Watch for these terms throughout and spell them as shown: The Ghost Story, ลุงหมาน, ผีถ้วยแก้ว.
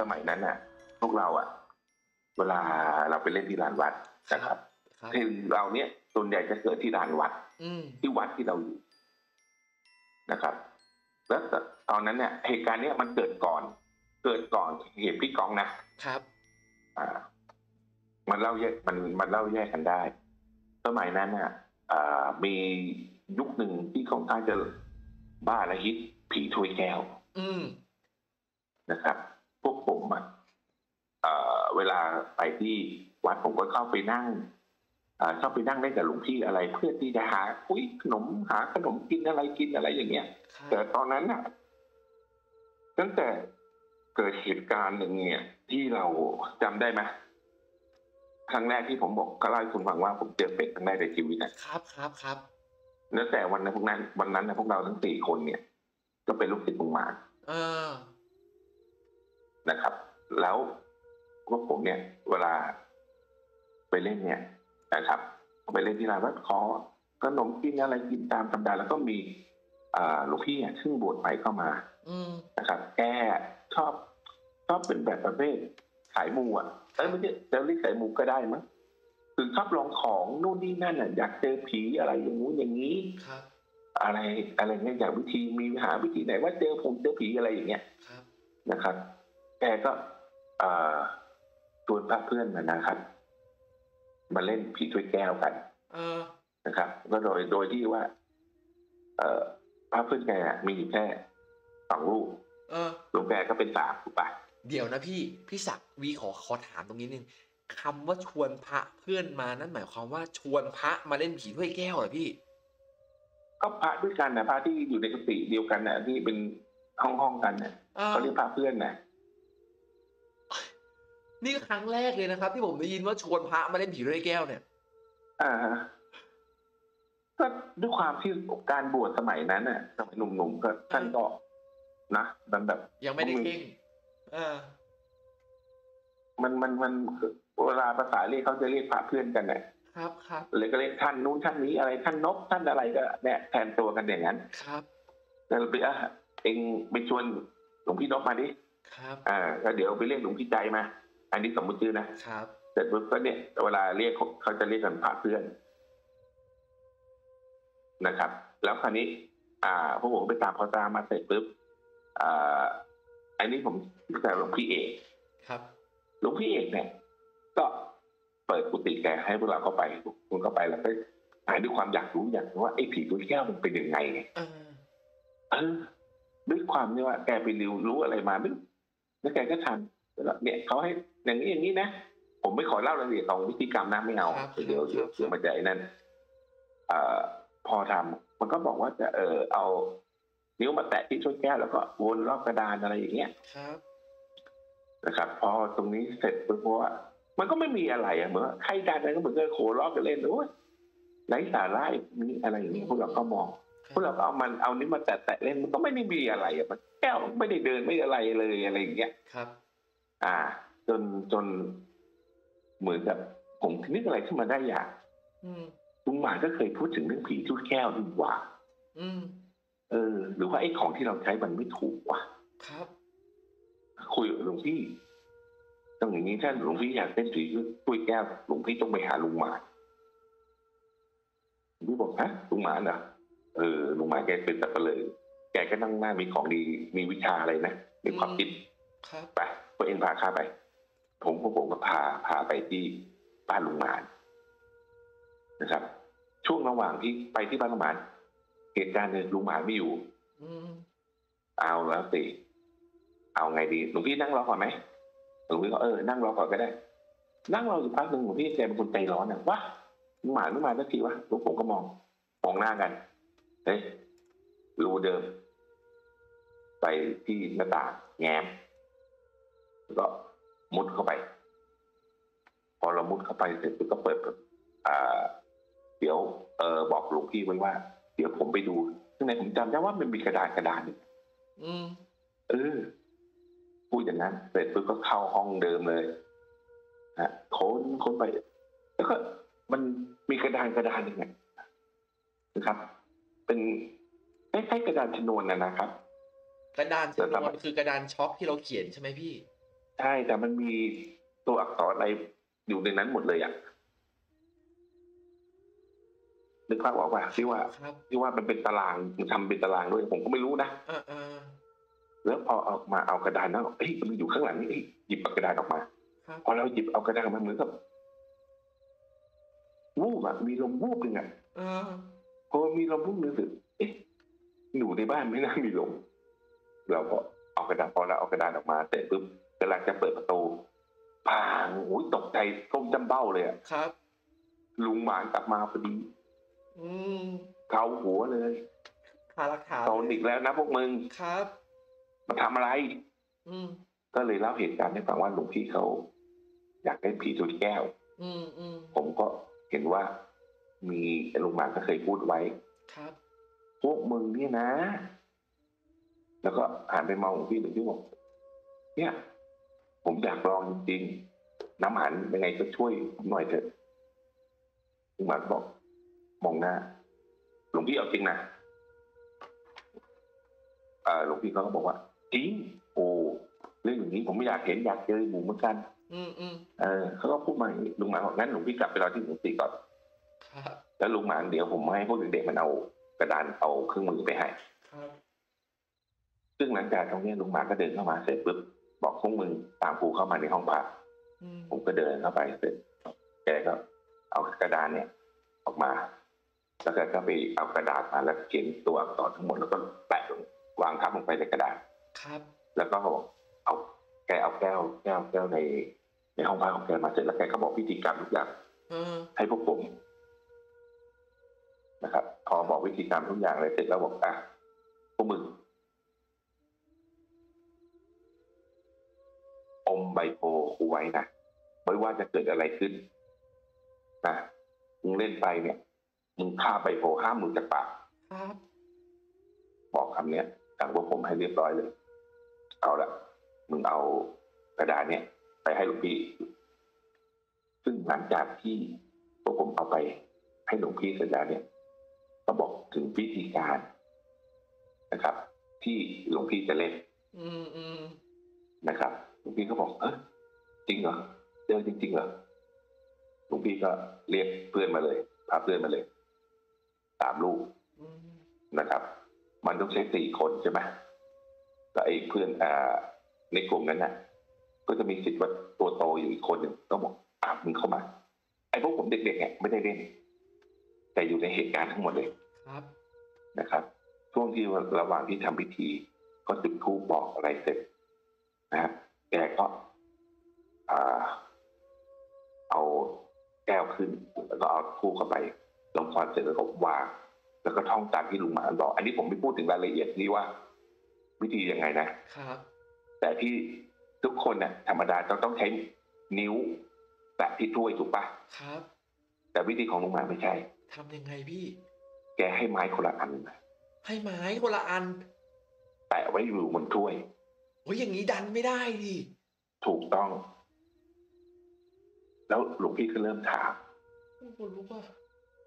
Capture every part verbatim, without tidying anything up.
สมัยนั้นน่ะพวกเราอ่ะเวลาเราไปเล่นที่ลานวัดนะครับที่เราเนี้ยส่วนใหญ่จะเกิดที่ลานวัดที่วัดที่เราอยู่นะครับแล้วตอนนั้นเนี่ยเหตุการณ์เนี้ยมันเกิดก่อนเกิดก่อนเหตุพี่ก้องนะครับอ่ามันเล่าแยกมันมันเล่าแยกกันได้สมัยนั้นน่ะอ่ามียุคหนึ่งที่ค่อนข้างจะบ้าและฮิตผีถ้วยแก้วอืมนะครับพวกผมอ่ะเอ่อเวลาไปที่วัดผมก็เข้าไปนั่งอ่าเข้าไปนั่งได้กับหลวงพี่อะไรเพื่อที่จะหาอุ้ยขนมหาขนมกินอะไรกินอะไรอย่างเงี้ยแต่ตอนนั้นอ่ะตั้งแต่เกิดเหตุการณ์หนึ่งเนี่ยที่เราจำได้ไหมครั้งแรกที่ผมบอกก็เล่าให้คุณฟังว่าผมเจอเป็ดครั้งแรกในชีวิตนะครับครับครับแล้วแต่วันนั้นพวกนั้นวันนั้นนะพวกเราทั้งสี่คนเนี่ยก็เป็นลูกศิษย์หลวงมาเออนะครับแล้วพวกผมเนี่ยเวลาไปเล่นเนี่ยนะครับไปเล่นที่ร้านวัดขอขนมกินอะไรกินตามธรรมดาแล้วก็มีอ่าหลวงพี่เนี่ยซึ่งบวชใหม่เข้ามาอืมนะครับแกชอบชอบเป็นแบบประเภทสายมูอ่ะเอ้ยไม่ใช่จะเรียกสายมูก็ได้มั้งคือชอบลองของนู่นนี่นั่นอ่ะอยากเจอผีอะไรอย่างงู้นอย่างนี้ครับอะไรอะไรเงี้ยอยากวิธีมีหาวิธีไหนว่าเจอผมเจอผีอะไรอย่างเงี้ยครับนะครับแกก็อ่าชวนเพื่อนมานะครับมาเล่นผีถ้วยแก้วกันเออนะครับก็โดยโดยที่ว่าเอ่อพระเพื่อนแกมีแค่สองลูกเออลูกแกก็เป็นสามถูกปะเดี๋ยวนะพี่พี่ศักดิ์วีขอขอถามตรงนี้นึงคำว่าชวนพระเพื่อนมานั่นหมายความว่าชวนพระมาเล่นผีถ้วยแก้วเหรอพี่ก็พระด้วยกันนะพระที่อยู่ในกุฏิเดียวกันนะที่เป็นห้องห้องกันนะเขาเรียกพระเพื่อนนะนี่ครั้งแรกเลยนะครับที่ผมได้ยินว่าชวนพระมาเล่นผีถ้วยแก้วเนี่ยอ่าก็ด้วยความที่การบวชสมัยนั้นน่ะสมัยหนุ่มๆก็ท่านก็นะมันแบบยังไม่ได้เก่งอ่ามันมันมันเวลาภาษาเรียกเขาจะเรียกพระเพื่อนกันเนี่ยครับครับเลยก็เรียกท่านนู้นท่านนี้อะไรท่านนกท่านอะไรก็เนี่ยแทนตัวกันอย่างนั้นครับแล้วไปอ่ะเองไปชวนหลวงพี่นกมาดิครับอ่าแล้วเดี๋ยวไปเรียกหลวงพี่ใจมาอันนี้สมมติชื่อนะครับแต่เพื่อนเนี่ยเวลาเรียกเขาจะเรียกกันพระเพื่อนนะครับแล้วคราวนี้อ่าพวกผมไปตามเขาตามมาเสร็จปุ๊บอ่าอันนี้ผมรู้จักหลวงพี่เอกครับหลวงพี่เอกเนี่ยก็เปิดกุฏิแกให้พวกเราเข้าไปคุณเข้าไปแล้วก็หายด้วยความอยากรู้อยากว่าไอ้ผีถ้วยแก้วมันเป็นยังไงไงเออเออด้วยความที่ว่าแกไปรู้รู้อะไรมาไม่รู้แล้วแกก็ทำแล้วเนี่ยเขาให้อย่างนี้อย่างนี้นะผมไม่ขอเล่ารายละเอียดของวิธีกรรมนะไม่เอาเดี๋ยวเดี๋ยวเดี๋ยวมาใจนั่นเอ่อพอทำมันก็บอกว่าจะเออเอานิ้วมาแตะที่ถ้วยแก้วแล้วก็วนรอบกระดานอะไรอย่างเงี้ยครับนะครับพอตรงนี้เสร็จปุ๊บว่ามันก็ไม่มีอะไรอะเหมือนใครดันอะไรก็เหมือนเดินโขลอกกันเล่นด้วยไร้สาระมีอะไรอย่างนี้พวกเราก็มองพวกเราก็เอามันเอานิ้วมาแตะแตะเล่นมันก็ไม่ได้มีอะไรอะมันแก้วไม่ได้เดินไม่อะไรเลยอะไรอย่างเงี้ยครับอ่าจนจนเหมือนกับผมนึกอะไรขึ้นมาได้อย่างลุงหมาก็เคยพูดถึงเรื่องผีถ้วยแก้วดีกว่าอืมเออหรือว่าไอ้ของที่เราใช้มันไม่ถูกว่ะครับคุยหลวงพี่ตรงอย่างนี้ถ้าหลวงพี่อยากเล่นผีถ้วยแก้วหลวงพี่ต้องไปหาลุงหมาหลวงพี่บอกฮะลุงหมาเหรอเออลุงหมาแกเป็นสับปะเลอแกก็นั่งหน้ามีของดีมีวิชาอะไรนะมีความคิดไปพวกเองพาข้าไปผมพวกผมก็พาพาไปที่บ้านลุงหมานะครับช่วงระหว่างที่ไปที่บ้านลุงหมาเหตุการณ์เนี่ยลุงหมาไม่อยู่อืมเอาแล้วสิเอาไงดีหลวงพี่นั่งรอก่อนไหมหลวงพี่ก็เออนั่งรอก่อนก็ได้นั่งรออยู่พักหนึ่งหลวงพี่แกเป็นคนใจร้อนอ่ะวะลุงหมาลุงหมาสักทีวะหลวงผมก็มองมองหน้ากันเฮ้ยรูเดิมไปที่หน้าต่างแง้มแล้วก็มุดเข้าไปพอเรามุดเข้าไปเสร็จก็เปิดอ่าเดี๋ยวเออบอกหลวงพี่ไว้ว่าเดี๋ยวผมไปดูข้างในผมจำได้ว่ามันมีกระดาษกระดาษหนึ่งอืมเออพูดอย่างนั้นเสร็จปุ๊บก็เข้าห้องเดิมเลยฮะค้นค้นไปแล้วก็มันมีกระดานกระดานหนึ่งนะครับ เป็นคล้ายๆกระดานชนวนน่ะนะครับกระดานชนวนคือกระดานช็อคที่เราเขียนใช่ไหมพี่ ใช่แต่มันมีตัวอักษรอะไรอยู่ในนั้นหมดเลยอ่ะนึกภาพออกป่ะที่ว่าที่ว่ามันเป็นตารางมันทำเป็นตารางด้วยผมก็ไม่รู้นะแล้วพอออกมาเอากระดานนั้นเฮ้ยมันอยู่ข้างหลังนี่หยิบกระดานออกมาพอเราหยิบเอากระดานออกมาเหมือนกับวูบอ่ะมีลมวูบหนึ่งอ่ะพอมีลมวูบหนึ่งรู้สึกเอ๊ะหนูในบ้านไม่น่ามีลมเราก็เอากระดานพอแล้วเอากระดานออกมาเสร็จปุ๊บกำลังจะเปิดประตูพางโอ้ยตกใจก้มจำเบ้าเลยอ่ะครับลุงหมานกลับมาพอดีเขาหัวเลยหาหลักฐานตอนอีกแล้วนะพวกมึงครับมาทำอะไรอืมก็เลยเล่าเหตุการณ์ให้ฟังว่าหลวงพี่เขาอยากได้ผีตัวแก้วอืมอืมผมก็เห็นว่ามีลุงหมานก็เคยพูดไว้ครับพวกมึงเนี่ยนะแล้วก็หันไปมองหลวงพี่หลวงพี่บอกเนี่ยผมอยากลองจริงๆน้ำหันยังไงก็ช่วยหน่อยเถอะลุงหมานบอกมองหน้าหลวงพี่เอาจริงนะอ่าหลวงพี่เขาก็บอกว่าจริงโอ้เรื่องอย่างนี้ผมไม่อยากเห็นอยากเจอหมู่เหมือนกันอืมอืมเออเขาก็พูดมาลุงหมานบอกงั้นหลวงพี่กลับไปรอที่หลวงพี่ก่อนแล้วลุงหมานเดี๋ยวผมให้พวกเด็กๆมันเอากระดานเอาเครื่องมือไปให้ซึ่งหลังจากตรงนี้ลุงหมานก็เดินเข้ามาเสร็จปุ๊บบอกพวกมึงตามครูเข้ามาในห้องพักผมก็เดินเข้าไปเสร็จแกก็เอากระดานเนี่ยออกมาแล้วแกก็ไปเอากระดาษมาแล้วเขียนตัวอักษรทั้งหมดแล้วก็แปะลงวางทับลงไปในกระดาษครับแล้วก็บอกเอาแกเอาแก้วแก้วแก้วในในห้องพักของแกมาเสร็จแล้วแกก็บอกพิธีกรรมทุกอย่างให้พวกผมนะครับพอบอกวิธีกรรมทุกอย่างเลยเสร็จแล้วบอกอ่ะพวกมึงอมใบโพครูไว้นะไม่ว่าจะเกิดอะไรขึ้นนะมึงเล่นไปเนี่ยมึงฆ่าใบโพห้ามหลุดจากปากบอกคำเนี้ยสั่งพวกผมให้เรียบร้อยเลยเอาละมึงเอากระดาษเนี่ยไปให้หลวงพี่ซึ่งหลังจากที่พวกผมเอาไปให้หลวงพี่เสร็จแล้วเนี่ยก็บอกถึงวิธีการนะครับที่หลวงพี่จะเล่นนะครับหลวงพี่ก็บอกเออจริงเหรอเจอจริงๆเหรอหลวงพี่ก็เรียกเพื่อนมาเลยพาเพื่อนมาเลยสามลูกนะครับมันต้องใช้สี่คนใช่ไหมแต่ไอ้เพื่อนอ่าในกลุ่มนั้นน่ะก็จะมีสิทธิ์ว่าตัวโตอยู่อีกคนหนึ่งต้องบอกอ่ะมึงเข้ามาไอ้พวกผมเด็กๆเนี่ยไม่ได้เล่นแต่อยู่ในเหตุการณ์ทั้งหมดเลยครับนะครับช่วงที่ระหว่างที่ทำพิธีก็จุดธูปบอกอะไรเสร็จนะแกก็อ่าเอาแก้วขึ้นแล้วก็เอาคู่เข้าไปลงพรเสร็จแล้วก็วางแล้วก็ท่องตามที่ลุงหมานบอกอันนี้ผมไม่พูดถึงรายละเอียดนี่ว่าวิธียังไงนะครับแต่ที่ทุกคนน่ะธรรมดาต้องต้องใช้นิ้วแตะที่ถ้วยถูกปะครับแต่วิธีของลุงหมานไม่ใช่ทำยังไงพี่แกให้ไม้คนละอันให้ไม้คนละอันแตะไว้อยู่บนถ้วยโอ้ยอย่างนี้ดันไม่ได้ดิถูกต้องแล้วหลวงพี่ก็เริ่มถาม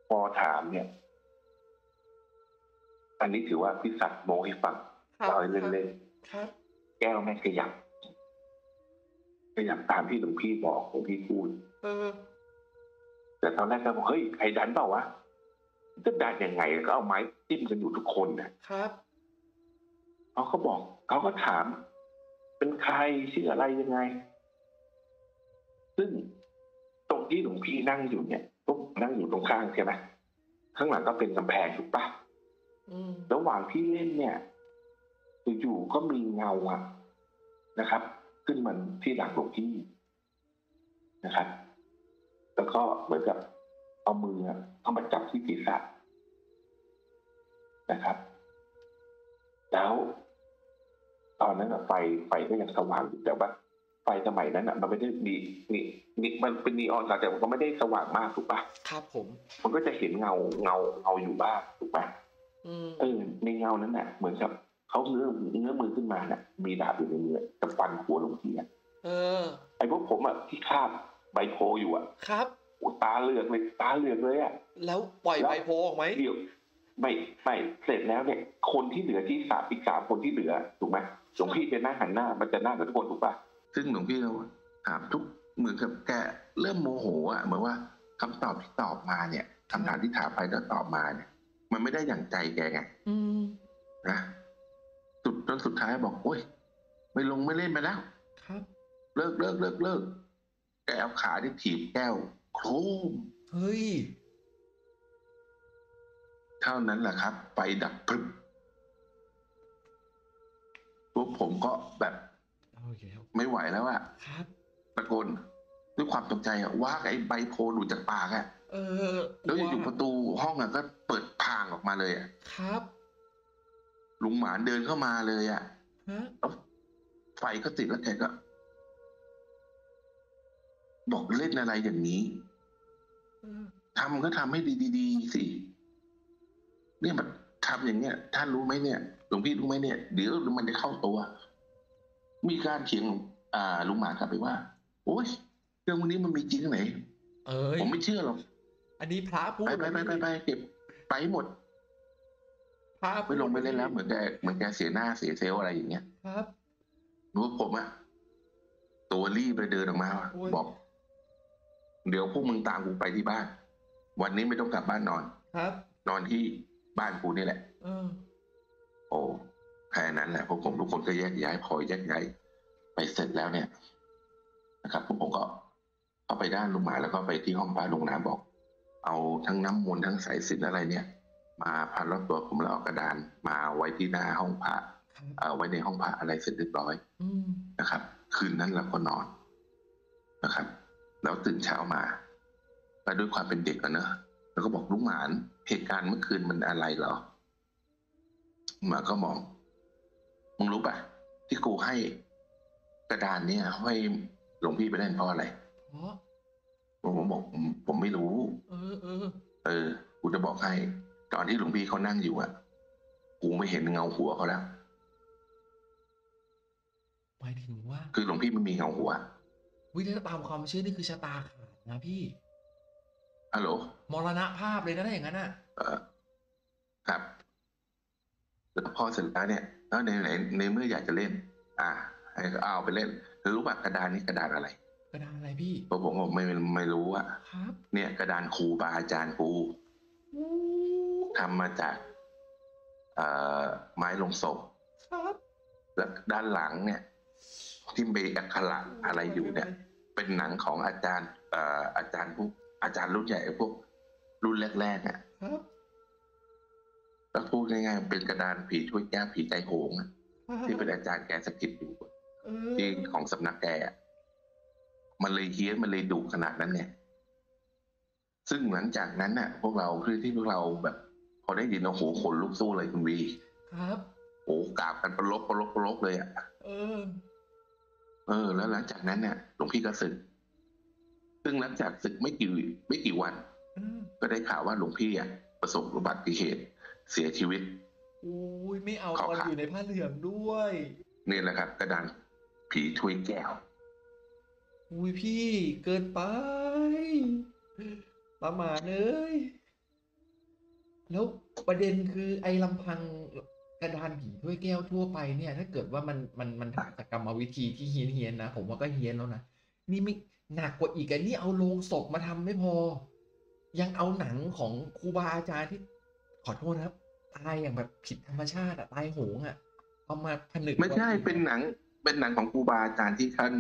พอถามเนี่ยอันนี้ถือว่าพี่สัตว์โมให้ฟังเราเล่นเล่นแก้วแม่ขยับขยับตามที่หลวงพี่บอกหลวงพี่พูดแต่ตอนแรกก็บอกเฮ้ยใครดันเปล่าวะจะดันยังไงก็เอาไม้จิ้มกันอยู่ทุกคนนะครับเขาก็บอกเขาก็ถามเป็นใครชื่ออะไรยังไงซึ่งตรงที่หลวงพี่นั่งอยู่เนี่ยก็นั่งอยู่ตรงข้างใช่ไหมข้างหลังก็เป็นกำแพงถูกปะระหว่างที่เล่นเนี่ยอยู่ๆก็มีเงาอะนะครับขึ้นมาที่หลังหลวงพี่นะครับแล้วก็เหมือนกับเอามือเข้ามาจับที่ศีรษะนะครับแล้วตอนนั้นไฟไฟก็ยังสว่างอยู่แต่ว่าไฟสมัยนั้นอ่ะมันไม่ได้ดีนี่นี่มันเป็นนีออนแต่มันก็ไม่ได้สว่างมากถูกป่ะครับผมมันก็จะเห็นเงาเงาเงาอยู่บ้างถูกป่ะอืมเออในเงานั้นน่ะเหมือนกับเขาเนื้อเนื้อมือขึ้นมาน่ะมีดาบอยู่ในมือตะปันหัวหลวงพี่อ่ะเออไอพวกผมอ่ะที่คาบใบโพอยู่อ่ะครับโอ้ตาเลือกเลยตาเลือกเลยอ่ะแล้วปล่อยใบโพออกไหมเดี๋ยวไม่ไม่เสร็จแล้วเนี่ยคนที่เหลือที่สามอีกสามคนที่เหลือถูกไหมหลวงพี่เป็นหน้าหันหน้ามันจะหน้ากับทุกคนถูกป่ะ ซึ่งหลวงพี่เราถามทุกเหมือนกับแกเริ่มโมโหอ่ะเหมือนว่าคำตอบที่ตอบมาเนี่ยคำถามที่ถามไปแล้วตอบมาเนี่ยมันไม่ได้อย่างใจแกไงนะสุดจนสุดท้ายบอกโอ๊ยไม่ลงไม่เล่นไปแล้วครับเลิกเลิกเลิกเลิกแกเอาขาที่ถีบแก้วโครมเฮ้ยเท่านั้นแหละครับไฟดับพรึบพวกผมก็แบบไม่ไหวแล้วอะตะโกนด้วยความตกใจอะว่าไอ้ใบโพหลุดจากปากอะแล้วอยู่ประตูห้องอะก็เปิดพางออกมาเลยอะครับลุงหมานเดินเข้ามาเลยอะไฟก็ติดแล้วแกก็บอกเล่นอะไรอย่างนี้ทำก็ทำให้ดีๆสิเนี่ยมันทำอย่างเนี้ยท่านรู้ไหมเนี่ยหลวงพี่รู้ไหมเนี่ยเดี๋ยวมันจะเข้าตัวมีการเถียงอ่าลุงหมากลับไปว่าโอ๊ยเรื่องวันนี้มันมีจริงไหนเอ้ยผมไม่เชื่อหรอกอันนี้พระพูดไปไปไปไปเก็บไปหมดพระไปลงไปเล่นแล้วเหมือนแกเหมือนแกเสียหน้าเสียเซลอะไรอย่างเงี้ยครับรู้ผมอะตัวรีบไปเดินออกมาบอกเดี๋ยวพวกมึงตามกูไปที่บ้านวันนี้ไม่ต้องกลับบ้านนอนครับนอนที่บ้านกูนี่แหละเออโอ้แค่นั้นแหละพวกผมทุกคนก็แยกย้ายพอแยกย้ายไปเสร็จแล้วเนี่ยนะครับพวกผมก็เข้าไปด้านลุงหมาแล้วก็ไปที่ห้องป้าลุงน้ำบอกเอาทั้งน้ำมนต์ทั้งสายสิญจน์อะไรเนี่ยมาพันรอบตัวผมแล้วเอากระดานมาไว้ที่หน้าห้องพระเอาไว้ในห้องพระอะไรเสร็จเรียบร้อยนะครับคืนนั้นเราก็นอนนะครับแล้วตื่นเช้ามาก็ด้วยความเป็นเด็กกันเนอะแล้วก็บอกลุงหมานเหตุการณ์เมื่อคืนมันอะไรเหรอหมาก็มองมึงรู้ป่ะที่กูให้กระดานเนี่ยให้หลวงพี่ไปเล่นเพราะอะไรผมบอกผมไม่รู้เออเออเออกูจะบอกให้ตอนที่หลวงพี่เขานั่งอยู่อ่ะกูไม่เห็นเงาหัวเขาแล้วหมายถึงว่าคือหลวงพี่ไม่มีเงาหัววิธีตามความเชื่อนี่คือชะตาขาดนะพี่ฮัลโหลมรณภาพเลยนะถ้าอย่างนั้นอ่ะเออครับแล้วพอเสร็จแล้วเนี่ยแล้วในไหนในเมื่ออยากจะเล่นอ่าเอาไปเล่นแล้วรู้ป่ะกระดานนี้กระดานอะไรกระดานอะไรพี่ผมบอกไม่ไม่รู้อ่ะครับเนี่ยกระดานครูบาอาจารย์ครูทำมาจากเอ่อไม้ลงศพครับแล้วด้านหลังเนี่ยที่มีอักขระอะไรอยู่เนี่ยเป็นหนังของอาจารย์เอ่ออาจารย์พวกอาจารย์รุ่นใหญ่พวกรุ่นแรกๆเนี่ยก็พูดง่ายๆเป็นกระดานผีช่วยแก้ผีใจโหงที่เป็นอาจารย์แกสกิดอยู่ที่ของสำนักแกมันเลยเฮี้ยนมันเลยดุขนาดนั้นเนี่ยซึ่งหลังจากนั้นน่ะพวกเราคือที่พวกเราแบบพอได้ยินโอ้โหขนลุกสู้เลยคุณวีครับโอ้กราบกันประลบประลบประลบเลยอ่ะเออเออแล้วหลังจากนั้นเนี่ยหลวงพี่ก็ศึกซึ่งหลังจากศึกไม่กี่ไม่กี่วันก็ได้ข่าวว่าหลวงพี่อ่ะประสบอุบัติเหตุเสียชีวิตอุ้ยไม่เอาตอนอยู่ในผ้าเหลืองด้วยนี่แหละครับกระดานผีถ้วยแก้วอุ้ยพี่เกินไปประมาณเลยแล้วประเด็นคือไอ้ลำพังกระดานผีถ้วยแก้วทั่วไปเนี่ยถ้าเกิดว่ามันมันมันทำจากกรรมวิธีที่เฮี้ยนเฮี้ยนนะผมว่าก็เฮี้ยนแล้วนะนี่ไม่หนักกว่าอีกอันนี้เอาโลงศพมาทำไม่พอยังเอาหนังของครูบาอาจารย์ที่ขอโทษนะครับตายอย่างแบบผิดธรรมชาติอะตายโหงอะเอามาผนึกไม่ใช่เป็นหนังเป็นหนังของครูบาอาจารย์ที่ท่าน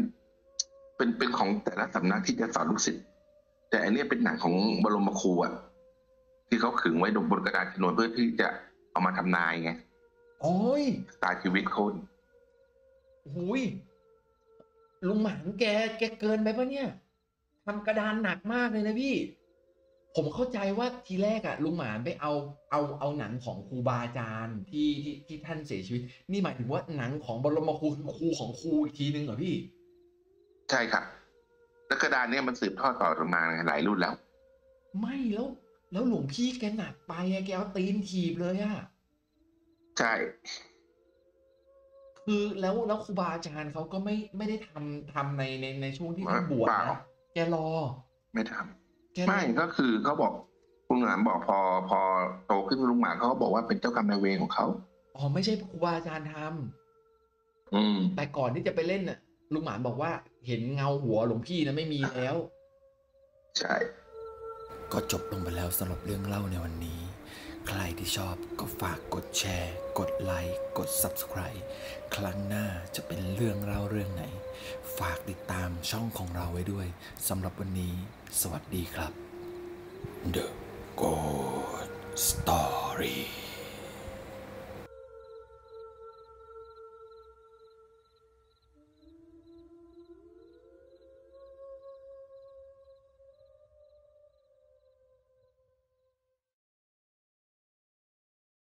เป็นเป็นของแต่ละสำนักที่จะสอนลูกศิษย์แต่อันนี้เป็นหนังของบรมครูอะที่เขาขึงไว้บนกระดาษชนวนเพื่อที่จะเอามาทำนายไงโอ้ยตายชีวิตคนหุยลุงหมานแกแกเกินไปปะเนี่ยทำกระดานหนักมากเลยนะพี่ผมเข้าใจว่าทีแรกอะลุงหมานไปเอาเอาเอาหนังของครูบาอาจารย์ที่ที่ที่ท่านเสียชีวิตนี่หมายถึงว่าหนังของบรมครูครูของครูอีกทีนึงเหรอพี่ใช่ครับแล้วกระดานเนี่ยมันสืบทอดต่อมาหลายรุ่นแล้วไม่แล้วแล้วหลวงพี่แกหนักไปอะแกเอาตีนถีบเลยอะใช่คือแล้วแล้วครูบาอาจารย์เขาก็ไม่ไม่ได้ทำทำในในในช่วงที่ท่านบวชนะแกรอไม่ทำไม่ก็คือเขาบอกคุณหมานบอกพอพอโตขึ้นลุงหมานเขาบอกว่าเป็นเจ้ากรรมนายเวรของเขาอ๋อไม่ใช่ครูบาอาจารย์ทำอืมแต่ก่อนที่จะไปเล่นน่ะ ลุงหมานบอกว่าเห็นเงาหัวหลวงพี่นะไม่มีแล้วใช่ก็จบลงไปแล้วสำหรับเรื่องเล่าในวันนี้ใครที่ชอบก็ฝากกดแชร์กดไลค์กด ซับสไครบ์ ครั้งหน้าจะเป็นเรื่องเล่าเรื่องไหนฝากติดตามช่องของเราไว้ด้วยสำหรับวันนี้สวัสดีครับ The Ghost Story